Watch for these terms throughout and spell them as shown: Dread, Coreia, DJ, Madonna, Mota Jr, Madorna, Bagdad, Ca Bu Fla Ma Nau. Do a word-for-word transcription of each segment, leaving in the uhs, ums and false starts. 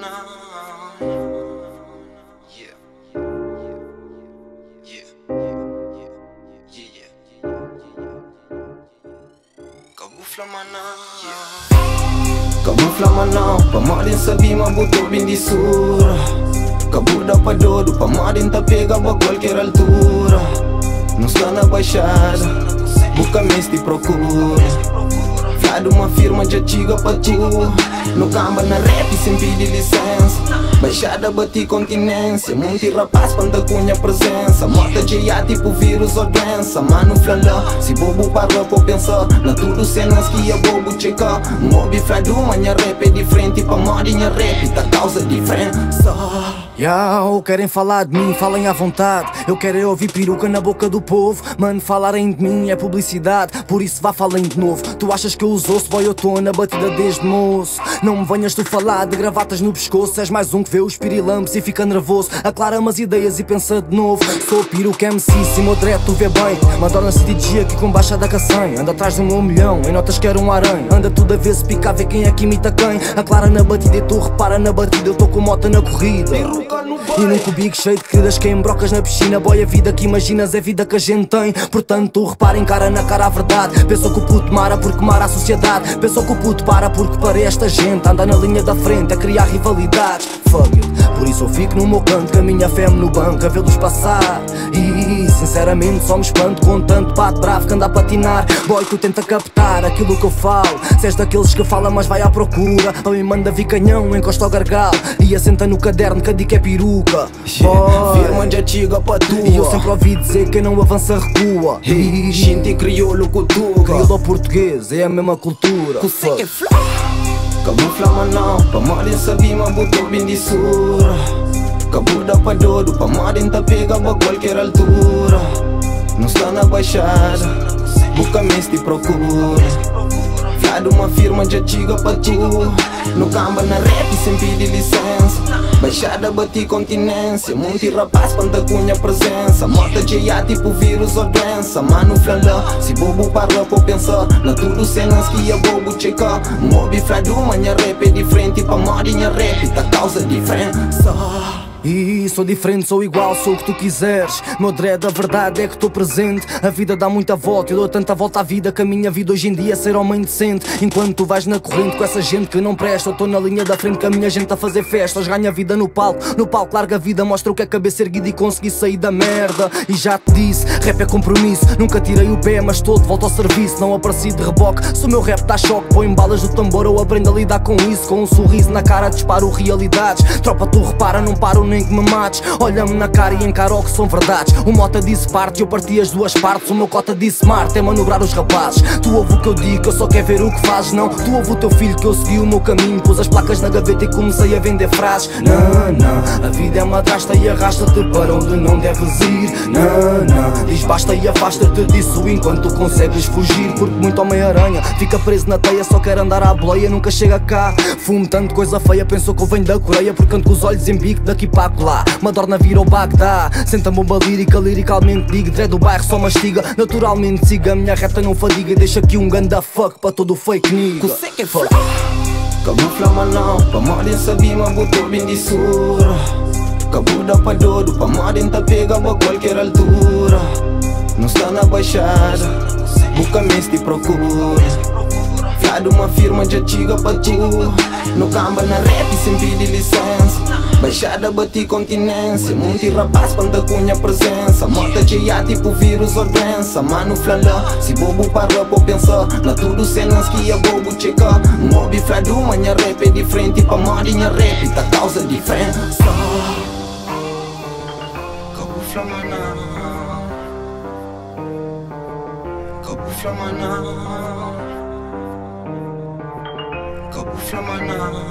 Ca bu fla ma nau, pamarin sabi ma buto bindi sur. Ca bu da padodu, pamarin tapega bagol quer altura. Não está na baixada, buca mesti procura. Flá de uma firma já chega pra tu. No camba na rap sem pedir licença. Baixada bati continência, monte rapaz panta cunha presença. Mota Jr tipo vírus ou doença. Mano flalã, se bobo parla pra pensar. Na tudo cenas que é bobo checar. Mobi fladu, manha rap é diferente. Pra modinha rap tá causa diferença. Yo, querem falar de mim, falem à vontade. Eu quero é ouvir peruca na boca do povo. Mano, falarem de mim é publicidade, por isso vá falem de novo. Tu achas que eu uso osso, boy, eu tô na batida desde moço. Não me venhas tu falar de gravatas no pescoço. És mais um que vê os pirilampos e fica nervoso. Aclara umas ideias e pensa de novo. Sou peruca M C, se meu Dread tu vê bem. Madonna se D J aqui com baixa da caçanha. Anda atrás de um meu milhão, em notas quero um aranha. Anda tudo a ver se pica, vê quem é que imita quem. Aclara na batida e tu repara na batida. Eu tô com mota na corrida e num cubico cheio de queridas que em brocas na piscina. Boy, a vida que imaginas é a vida que a gente tem. Portanto, reparem cara na cara a verdade. Pensou que o puto mara porque mara a sociedade. Pensou que o puto para porque para esta gente. Anda na linha da frente a criar rivalidades. Fuck it. Por isso eu fico no meu canto, caminho a fêmea no banco a vê-los passar. E sinceramente só me espanto com tanto pato bravo que anda a patinar. Boy, tu tenta captar aquilo que eu falo. Se és daqueles que fala mas vai à procura. Ou me manda vir canhão, encosta ao gargalo e assenta no caderno que a dica é peruca. Firma já chega para tu. E eu sempre ouvi dizer que não avança recua. Gente crioulo com tu. Crioulo português, é a mesma cultura. Ca bu fla ma nau, pamarin sabi ma buto bindi sur. Ca bu da padodu, pamarin tapega bagol quer altura. Não está na baixada, buca mesti procura. Flá de uma firma já chega para tu. No camba na rap sem pedir licença. Baixada bati continência, monte rapaz panta cunha presença. Mota Jr tipo vírus ou doença. Mano flalã, se bobo parla pra pensar. Na tudo cenas que é bobo checar. Mobi fladu, manha rap é diferente. Pra modinha rap tá causa diferença. E sou diferente, sou igual, sou o que tu quiseres. Meu Dread, a verdade é que estou presente. A vida dá muita volta, eu dou tanta volta à vida que a minha vida hoje em dia é ser homem decente. Enquanto tu vais na corrente com essa gente que não presta, eu estou na linha da frente com a minha gente a fazer festas. Ganha vida no palco, no palco larga a vida. Mostra o que é cabeça erguida e consegui sair da merda. E já te disse, rap é compromisso. Nunca tirei o pé, mas estou de volta ao serviço. Não apareci de reboque, se o meu rap dá choque. Põe balas do tambor, eu aprendo a lidar com isso. Com um sorriso na cara disparo realidades. Tropa, tu repara, não paro nem que me mates. Olha-me na cara e encaro o que são verdades. O Mota disse parte, eu parti as duas partes. O meu Cota disse Marte, é manobrar os rapazes. Tu ouve o que eu digo, eu só quero ver o que fazes. Não, tu ouve o teu filho que eu segui o meu caminho. Pus as placas na gaveta e comecei a vender frases. Não, não, a vida é uma drasta e arrasta-te para onde não deves ir. Não, não, diz basta e afasta-te disso enquanto tu consegues fugir. Porque muito Homem-Aranha fica preso na teia. Só quer andar à boleia, nunca chega cá. Fumo tanto coisa feia, pensou que eu venho da Coreia. Porque ando com os olhos em bico daqui para lá. Madorna virou Bagdad, senta bomba lírica, liricalmente digo. Dread do bairro só mastiga, naturalmente siga. Minha reta não fadiga, deixa aqui um ganda fuck para todo fake nigga. Ca bu fla ma nau, pamarin sabi ma buto bindi sur. Ca bu da padodu, pamarin tapega bagol quer altura. Não está na baixada, buca mesti procura. Flá de uma firma já chega para tu. No camba na rap sem pedir licença. Baixada bati continência, monte rapaz panta cunha presença. Mota Jr tipo vírus ou doença. Mano flalã, se bobo parla pra pensar. Na tudo cenas que é bobo checar. Mobi fladu, manha rap é diferente. Pra modinha rap tá causa diferença. Ca bu fla ma nau. Ca bu fla ma nau. Ca bu fla ma nau.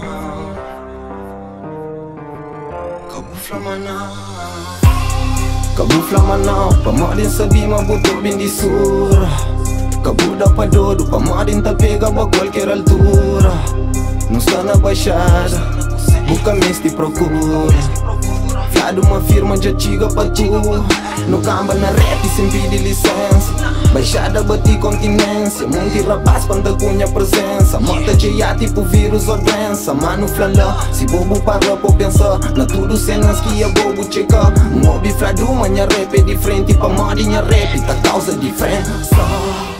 Ca bu fla ma nau. Ca bu fla ma nau, pamarin sabi ma buto bindi sur. Ca bu da padodu, pamarin tapega bagol quer altura. Não está na baixada, buca mesti procura. Contratado uma firma de antiga patua. No camba na rap e sem pedir licença. Baixada bati continência. Monte rapaz quando cunha presença. Mota Jr tipo vírus ou doença. Mano flalã, se bobo parou por pensar. Na tudo cenas que é bobo checar. Mobi fradu, minha rap é diferente. Pra moda minha rap tá causa diferença.